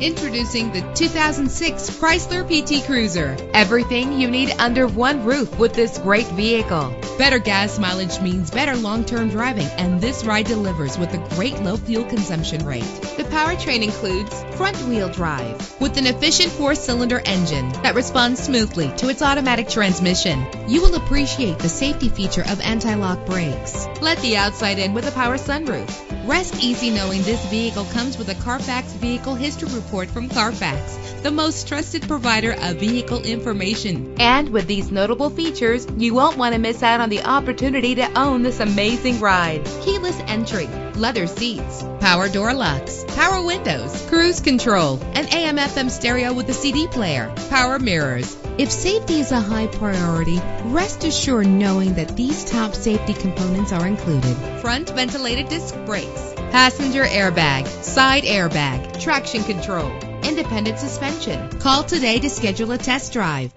Introducing the 2006 Chrysler PT Cruiser. Everything you need under one roof with this great vehicle. Better gas mileage means better long-term driving, and this ride delivers with a great low fuel consumption rate. The powertrain includes front-wheel drive with an efficient four-cylinder engine that responds smoothly to its automatic transmission. You will appreciate the safety feature of anti-lock brakes. Let the outside in with a power sunroof. Rest easy knowing this vehicle comes with a Carfax Vehicle History Report from Carfax, the most trusted provider of vehicle information. And with these notable features, you won't want to miss out on the opportunity to own this amazing ride. Keyless entry, leather seats, power door locks, power windows, cruise control, an AM/FM stereo with a CD player, power mirrors. If safety is a high priority, rest assured knowing that these top safety components are included. Front ventilated disc brakes, passenger airbag, side airbag, traction control, independent suspension. Call today to schedule a test drive.